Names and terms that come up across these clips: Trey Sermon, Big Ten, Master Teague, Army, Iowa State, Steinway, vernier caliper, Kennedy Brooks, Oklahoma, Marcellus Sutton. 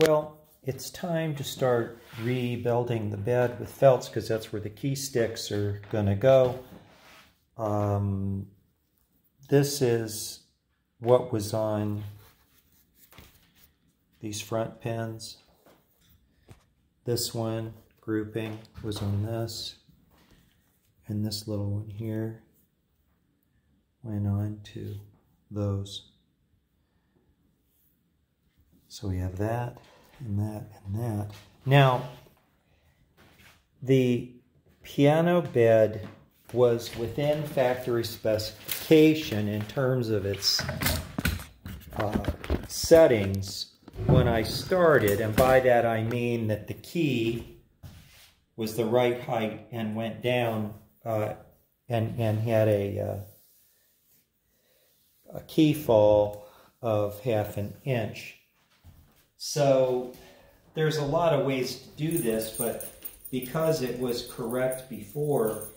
Well, it's time to start rebuilding the bed with felts because that's where the key sticks are going to go. This is what was on these front pins. This one, grouping, was on this. And this little one here went on to those. So we have that, and that, and that. Now, the piano bed was within factory specification in terms of its settings when I started, and by that I mean that the key was the right height and went down and had a key fall of ½ an inch. So there's a lot of ways to do this, but because it was correct before,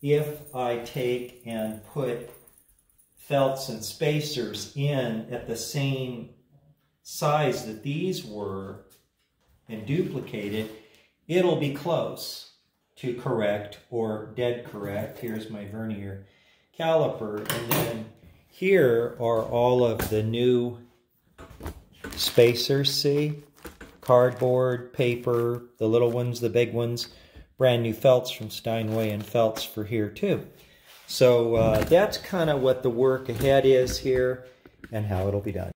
if I take and put felts and spacers in at the same size that these were and duplicate it, it'll be close to correct or dead correct. Here's my vernier caliper, and then here are all of the new spacers, see? Cardboard, paper, the little ones, the big ones, brand new felts from Steinway, and felts for here too. So that's kind of what the work ahead is here and how it'll be done.